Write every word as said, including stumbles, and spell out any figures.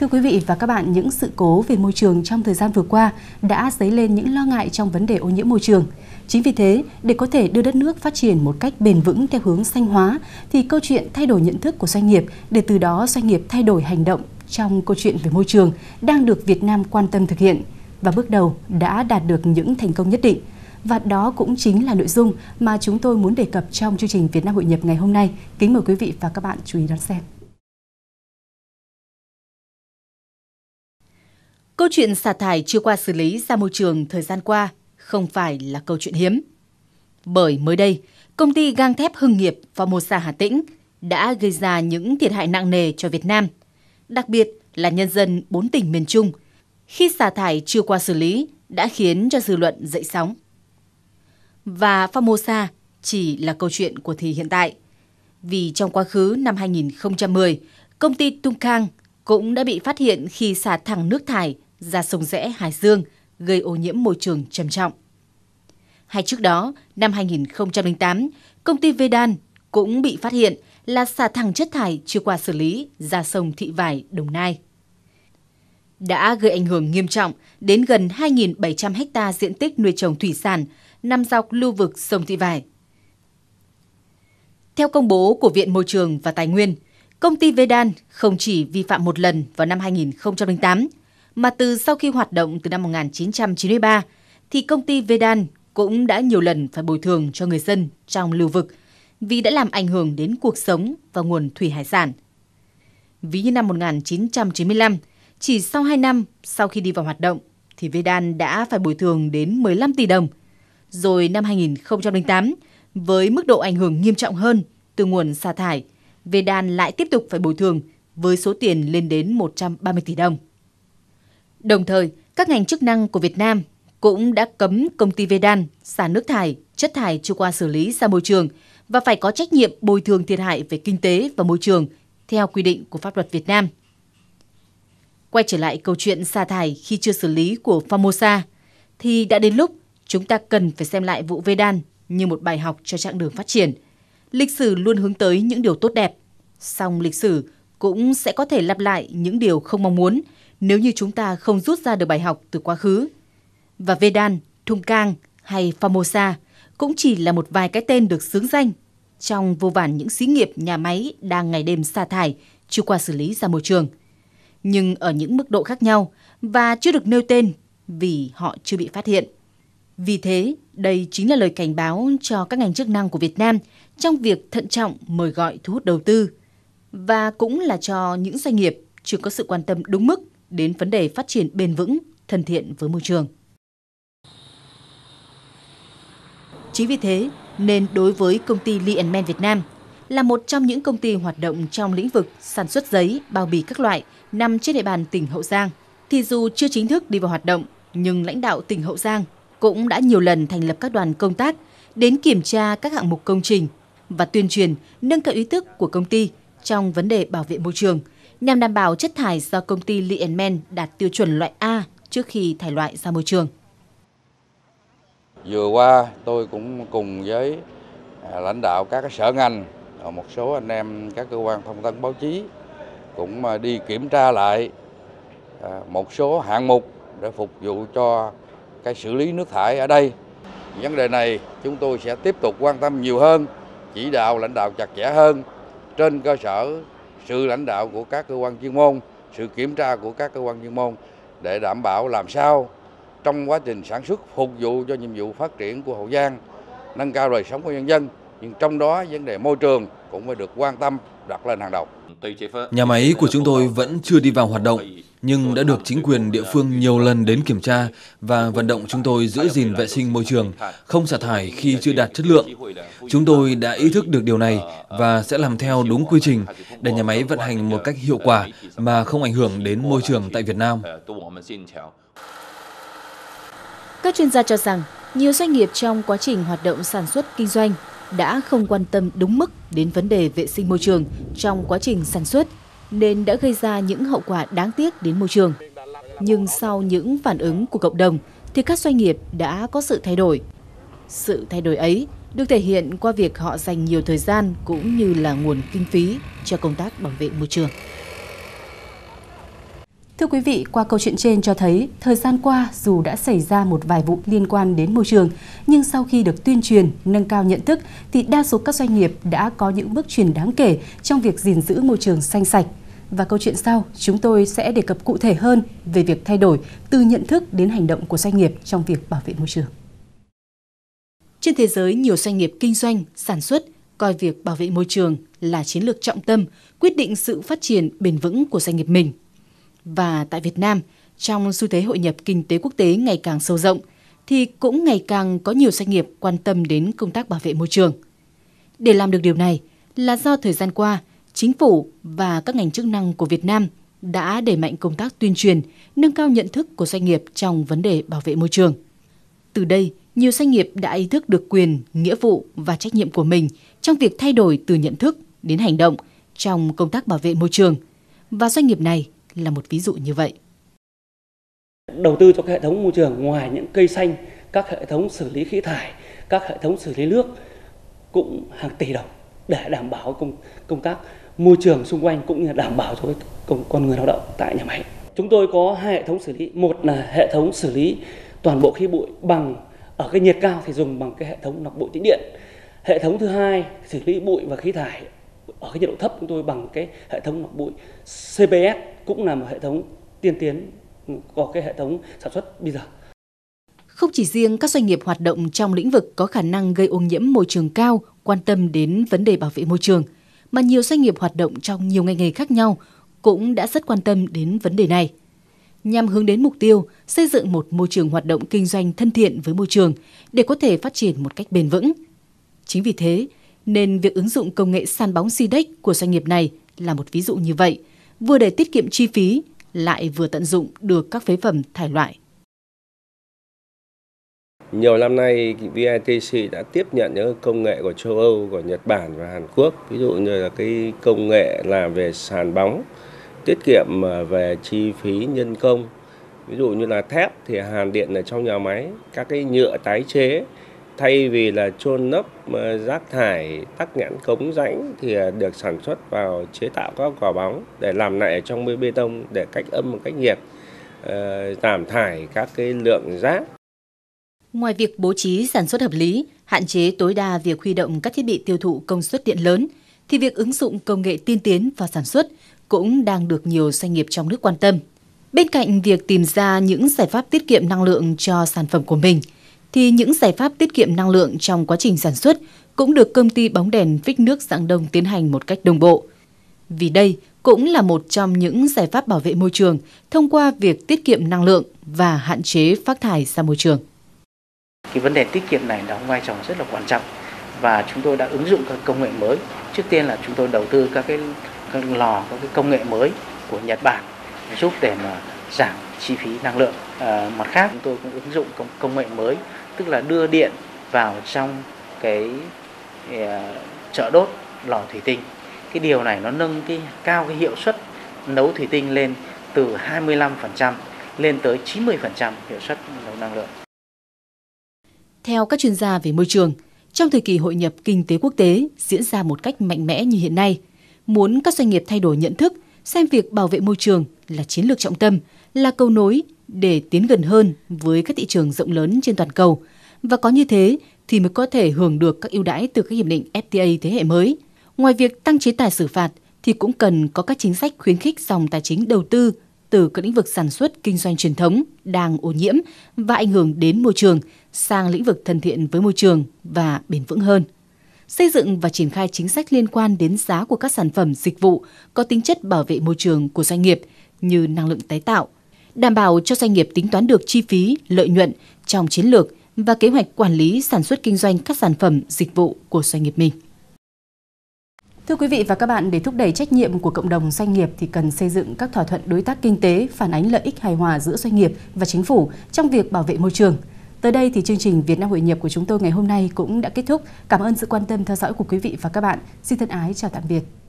Thưa quý vị và các bạn, những sự cố về môi trường trong thời gian vừa qua đã dấy lên những lo ngại trong vấn đề ô nhiễm môi trường. Chính vì thế, để có thể đưa đất nước phát triển một cách bền vững theo hướng xanh hóa, thì câu chuyện thay đổi nhận thức của doanh nghiệp để từ đó doanh nghiệp thay đổi hành động trong câu chuyện về môi trường đang được Việt Nam quan tâm thực hiện và bước đầu đã đạt được những thành công nhất định. Và đó cũng chính là nội dung mà chúng tôi muốn đề cập trong chương trình Việt Nam Hội Nhập ngày hôm nay. Kính mời quý vị và các bạn chú ý đón xem. Câu chuyện xả thải chưa qua xử lý ra môi trường thời gian qua không phải là câu chuyện hiếm. Bởi mới đây, công ty gang thép Hưng Nghiệp Formosa Hà Tĩnh đã gây ra những thiệt hại nặng nề cho Việt Nam, đặc biệt là nhân dân bốn tỉnh miền Trung, khi xả thải chưa qua xử lý đã khiến cho dư luận dậy sóng. Và Formosa chỉ là câu chuyện của thì hiện tại. Vì trong quá khứ năm hai nghìn không trăm mười, công ty Tung Kuang cũng đã bị phát hiện khi xả thẳng nước thải ra sông Rẽ Hải Dương, gây ô nhiễm môi trường trầm trọng. Hay trước đó, năm hai nghìn không trăm lẻ tám, công ty Vedan cũng bị phát hiện là xả thẳng chất thải chưa qua xử lý ra sông Thị Vải, Đồng Nai. Đã gây ảnh hưởng nghiêm trọng đến gần hai nghìn bảy trăm ha diện tích nuôi trồng thủy sản nằm dọc lưu vực sông Thị Vải. Theo công bố của Viện Môi trường và Tài nguyên, công ty Vedan không chỉ vi phạm một lần vào năm hai nghìn không trăm lẻ tám, mà từ sau khi hoạt động từ năm một nghìn chín trăm chín mươi ba, thì công ty Vedan cũng đã nhiều lần phải bồi thường cho người dân trong lưu vực vì đã làm ảnh hưởng đến cuộc sống và nguồn thủy hải sản. Ví như năm một nghìn chín trăm chín mươi lăm, chỉ sau hai năm sau khi đi vào hoạt động, thì Vedan đã phải bồi thường đến mười lăm tỷ đồng. Rồi năm hai nghìn không trăm lẻ tám, với mức độ ảnh hưởng nghiêm trọng hơn từ nguồn xả thải, Vedan lại tiếp tục phải bồi thường với số tiền lên đến một trăm ba mươi tỷ đồng. Đồng thời, các ngành chức năng của Việt Nam cũng đã cấm công ty Vedan xả nước thải, chất thải chưa qua xử lý ra môi trường và phải có trách nhiệm bồi thường thiệt hại về kinh tế và môi trường theo quy định của pháp luật Việt Nam. Quay trở lại câu chuyện xả thải khi chưa xử lý của Formosa, thì đã đến lúc chúng ta cần phải xem lại vụ Vedan như một bài học cho chặng đường phát triển. Lịch sử luôn hướng tới những điều tốt đẹp, song lịch sử cũng sẽ có thể lặp lại những điều không mong muốn nếu như chúng ta không rút ra được bài học từ quá khứ. Và Vedan, Tung Kuang hay Formosa cũng chỉ là một vài cái tên được xướng danh trong vô vàn những xí nghiệp nhà máy đang ngày đêm xả thải chưa qua xử lý ra môi trường, nhưng ở những mức độ khác nhau và chưa được nêu tên vì họ chưa bị phát hiện. Vì thế, đây chính là lời cảnh báo cho các ngành chức năng của Việt Nam trong việc thận trọng mời gọi thu hút đầu tư, và cũng là cho những doanh nghiệp chưa có sự quan tâm đúng mức đến vấn đề phát triển bền vững, thân thiện với môi trường. Chính vì thế, nên đối với công ty Lienman Việt Nam, là một trong những công ty hoạt động trong lĩnh vực sản xuất giấy, bao bì các loại nằm trên địa bàn tỉnh Hậu Giang, thì dù chưa chính thức đi vào hoạt động, nhưng lãnh đạo tỉnh Hậu Giang cũng đã nhiều lần thành lập các đoàn công tác đến kiểm tra các hạng mục công trình và tuyên truyền nâng cao ý thức của công ty trong vấn đề bảo vệ môi trường, nhằm đảm bảo chất thải do công ty Lienman đạt tiêu chuẩn loại A trước khi thải loại ra môi trường. Vừa qua tôi cũng cùng với lãnh đạo các sở ngành, một số anh em các cơ quan thông tấn báo chí cũng đi kiểm tra lại một số hạng mục để phục vụ cho cái xử lý nước thải ở đây. Vấn đề này chúng tôi sẽ tiếp tục quan tâm nhiều hơn, chỉ đạo lãnh đạo chặt chẽ hơn trên cơ sở sự lãnh đạo của các cơ quan chuyên môn, sự kiểm tra của các cơ quan chuyên môn để đảm bảo làm sao trong quá trình sản xuất phục vụ cho nhiệm vụ phát triển của Hậu Giang, nâng cao đời sống của nhân dân, nhưng trong đó vấn đề môi trường cũng phải được quan tâm đặt lên hàng đầu. Nhà máy của chúng tôi vẫn chưa đi vào hoạt động, nhưng đã được chính quyền địa phương nhiều lần đến kiểm tra và vận động chúng tôi giữ gìn vệ sinh môi trường, không xả thải khi chưa đạt chất lượng. Chúng tôi đã ý thức được điều này và sẽ làm theo đúng quy trình để nhà máy vận hành một cách hiệu quả mà không ảnh hưởng đến môi trường tại Việt Nam. Các chuyên gia cho rằng, nhiều doanh nghiệp trong quá trình hoạt động sản xuất kinh doanh đã không quan tâm đúng mức đến vấn đề vệ sinh môi trường trong quá trình sản xuất, nên đã gây ra những hậu quả đáng tiếc đến môi trường. Nhưng sau những phản ứng của cộng đồng thì các doanh nghiệp đã có sự thay đổi. Sự thay đổi ấy được thể hiện qua việc họ dành nhiều thời gian cũng như là nguồn kinh phí cho công tác bảo vệ môi trường. Thưa quý vị, qua câu chuyện trên cho thấy, thời gian qua dù đã xảy ra một vài vụ liên quan đến môi trường, nhưng sau khi được tuyên truyền, nâng cao nhận thức thì đa số các doanh nghiệp đã có những bước chuyển đáng kể trong việc gìn giữ môi trường xanh sạch. Và câu chuyện sau, chúng tôi sẽ đề cập cụ thể hơn về việc thay đổi từ nhận thức đến hành động của doanh nghiệp trong việc bảo vệ môi trường. Trên thế giới, nhiều doanh nghiệp kinh doanh, sản xuất coi việc bảo vệ môi trường là chiến lược trọng tâm, quyết định sự phát triển bền vững của doanh nghiệp mình. Và tại Việt Nam, trong xu thế hội nhập kinh tế quốc tế ngày càng sâu rộng, thì cũng ngày càng có nhiều doanh nghiệp quan tâm đến công tác bảo vệ môi trường. Để làm được điều này là do thời gian qua, Chính phủ và các ngành chức năng của Việt Nam đã đẩy mạnh công tác tuyên truyền, nâng cao nhận thức của doanh nghiệp trong vấn đề bảo vệ môi trường. Từ đây, nhiều doanh nghiệp đã ý thức được quyền, nghĩa vụ và trách nhiệm của mình trong việc thay đổi từ nhận thức đến hành động trong công tác bảo vệ môi trường. Và doanh nghiệp này là một ví dụ như vậy. Đầu tư cho hệ thống môi trường, ngoài những cây xanh, các hệ thống xử lý khí thải, các hệ thống xử lý nước cũng hàng tỷ đồng để đảm bảo công, công tác môi trường xung quanh cũng như đảm bảo cho con, con người lao động tại nhà máy. Chúng tôi có hai hệ thống xử lý. Một là hệ thống xử lý toàn bộ khí bụi bằng ở cái nhiệt cao thì dùng bằng cái hệ thống lọc bụi tĩnh điện. Hệ thống thứ hai xử lý bụi và khí thải ở cái nhiệt độ thấp chúng tôi bằng cái hệ thống lọc bụi xê pê ét, cũng là một hệ thống tiên tiến của cái hệ thống sản xuất bây giờ. Không chỉ riêng các doanh nghiệp hoạt động trong lĩnh vực có khả năng gây ô nhiễm môi trường cao quan tâm đến vấn đề bảo vệ môi trường, mà nhiều doanh nghiệp hoạt động trong nhiều ngành nghề khác nhau cũng đã rất quan tâm đến vấn đề này. Nhằm hướng đến mục tiêu xây dựng một môi trường hoạt động kinh doanh thân thiện với môi trường để có thể phát triển một cách bền vững. Chính vì thế, nên việc ứng dụng công nghệ săn bóng SIDEC của doanh nghiệp này là một ví dụ như vậy, vừa để tiết kiệm chi phí, lại vừa tận dụng được các phế phẩm thải loại. Nhiều năm nay, vê i tê xê đã tiếp nhận những công nghệ của châu Âu, của Nhật Bản và Hàn Quốc, ví dụ như là cái công nghệ làm về sàn bóng, tiết kiệm về chi phí nhân công. Ví dụ như là thép thì hàn điện ở trong nhà máy, các cái nhựa tái chế, thay vì là chôn lấp rác thải, tắc nghẽn cống rãnh thì được sản xuất vào chế tạo các quả bóng để làm lại ở trong bê tông để cách âm và cách nhiệt, giảm thải các cái lượng rác. Ngoài việc bố trí sản xuất hợp lý, hạn chế tối đa việc huy động các thiết bị tiêu thụ công suất điện lớn, thì việc ứng dụng công nghệ tiên tiến vào sản xuất cũng đang được nhiều doanh nghiệp trong nước quan tâm. Bên cạnh việc tìm ra những giải pháp tiết kiệm năng lượng cho sản phẩm của mình, thì những giải pháp tiết kiệm năng lượng trong quá trình sản xuất cũng được công ty bóng đèn Phích Nước Dạng Đông tiến hành một cách đồng bộ. Vì đây cũng là một trong những giải pháp bảo vệ môi trường thông qua việc tiết kiệm năng lượng và hạn chế phát thải ra môi trường. Cái vấn đề tiết kiệm này đóng vai trò rất là quan trọng và chúng tôi đã ứng dụng các công nghệ mới. Trước tiên là chúng tôi đầu tư các cái các lò, các cái công nghệ mới của Nhật Bản giúp để mà giảm chi phí năng lượng. À, mặt khác chúng tôi cũng ứng dụng công, công nghệ mới, tức là đưa điện vào trong cái uh, chợ đốt lò thủy tinh. Cái điều này nó nâng cái cao cái hiệu suất nấu thủy tinh lên từ hai mươi lăm phần trăm lên tới chín mươi phần trăm hiệu suất nấu năng lượng. Theo các chuyên gia về môi trường, trong thời kỳ hội nhập kinh tế quốc tế diễn ra một cách mạnh mẽ như hiện nay, muốn các doanh nghiệp thay đổi nhận thức, xem việc bảo vệ môi trường là chiến lược trọng tâm, là cầu nối để tiến gần hơn với các thị trường rộng lớn trên toàn cầu, và có như thế thì mới có thể hưởng được các ưu đãi từ các hiệp định ép tê a thế hệ mới. Ngoài việc tăng chế tài xử phạt thì cũng cần có các chính sách khuyến khích dòng tài chính đầu tư từ các lĩnh vực sản xuất kinh doanh truyền thống đang ô nhiễm và ảnh hưởng đến môi trường sang lĩnh vực thân thiện với môi trường và bền vững hơn. Xây dựng và triển khai chính sách liên quan đến giá của các sản phẩm dịch vụ có tính chất bảo vệ môi trường của doanh nghiệp như năng lượng tái tạo, đảm bảo cho doanh nghiệp tính toán được chi phí, lợi nhuận trong chiến lược và kế hoạch quản lý sản xuất kinh doanh các sản phẩm dịch vụ của doanh nghiệp mình. Thưa quý vị và các bạn, để thúc đẩy trách nhiệm của cộng đồng doanh nghiệp thì cần xây dựng các thỏa thuận đối tác kinh tế phản ánh lợi ích hài hòa giữa doanh nghiệp và chính phủ trong việc bảo vệ môi trường. Tới đây thì chương trình Việt Nam Hội Nhập của chúng tôi ngày hôm nay cũng đã kết thúc. Cảm ơn sự quan tâm theo dõi của quý vị và các bạn. Xin thân ái chào tạm biệt.